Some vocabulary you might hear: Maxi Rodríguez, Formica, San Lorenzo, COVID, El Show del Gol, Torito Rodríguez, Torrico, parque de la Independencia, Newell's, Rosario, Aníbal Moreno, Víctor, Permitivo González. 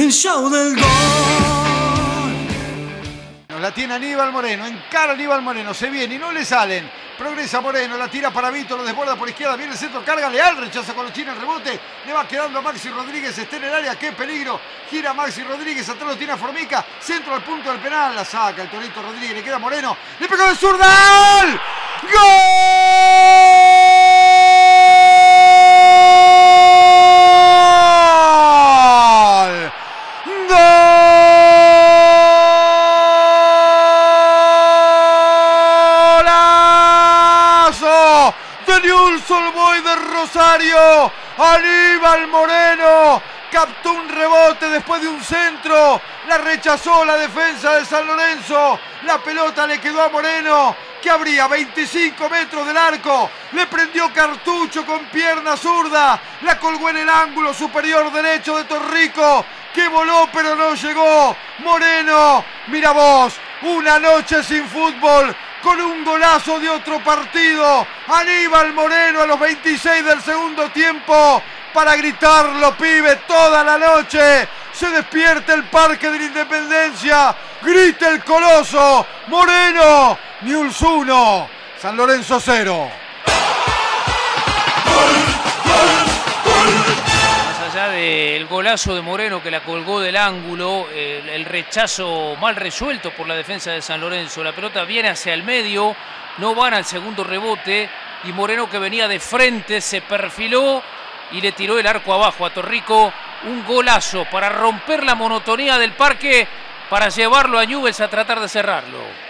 El show del gol. La tiene Aníbal Moreno, encara Aníbal Moreno, se viene y no le salen. Progresa Moreno, la tira para Víctor, lo desborda por izquierda, viene el centro, carga Leal, rechaza con los chinos, el rebote, le va quedando a Maxi Rodríguez, está en el área, qué peligro, gira Maxi Rodríguez, atrás lo tiene a Formica, centro al punto del penal, la saca el Torito Rodríguez, le queda Moreno, le pegó de zurda, ¡gol! ¡Gol! Rosario, Aníbal Moreno captó un rebote después de un centro, la rechazó la defensa de San Lorenzo, la pelota le quedó a Moreno, que habría 25 metros del arco, le prendió cartucho con pierna zurda, la colgó en el ángulo superior derecho de Torrico, que voló pero no llegó. Moreno, mira vos, una noche sin fútbol, con un golazo de otro partido, Aníbal Moreno a los 26 del segundo tiempo, para gritarlo, pibe, toda la noche. Se despierta el parque de la Independencia, grita el coloso, Moreno, Newell's 1, San Lorenzo 0. Más allá del golazo de Moreno que la colgó del ángulo, el rechazo mal resuelto por la defensa de San Lorenzo, la pelota viene hacia el medio, no van al segundo rebote y Moreno, que venía de frente, se perfiló y le tiró el arco abajo a Torrico. Un golazo para romper la monotonía del parque, para llevarlo a Newell's a tratar de cerrarlo.